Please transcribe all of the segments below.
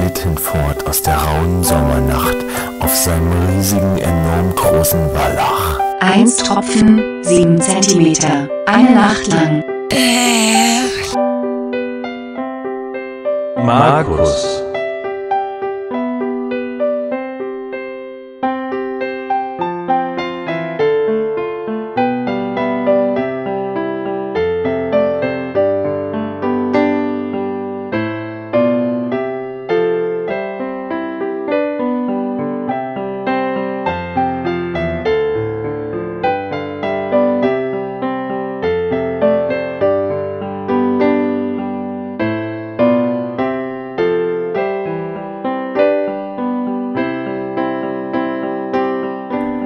glitt hinfort aus der rauen Sommernacht auf seinem riesigen, enorm großen Wallach. 1 Tropfen, 7 Zentimeter, eine Nacht lang. Markus.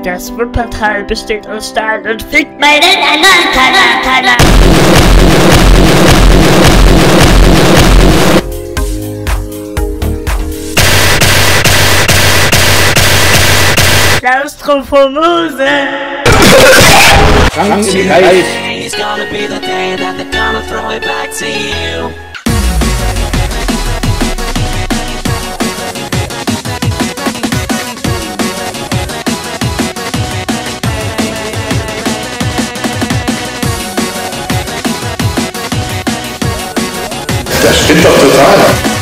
Das Wuppertal besteht aus Stahl und fickt meinen anderen Kanal. Klaustrophomose. It's gonna be the day that they're gonna throw it back to you. Das stimmt doch total.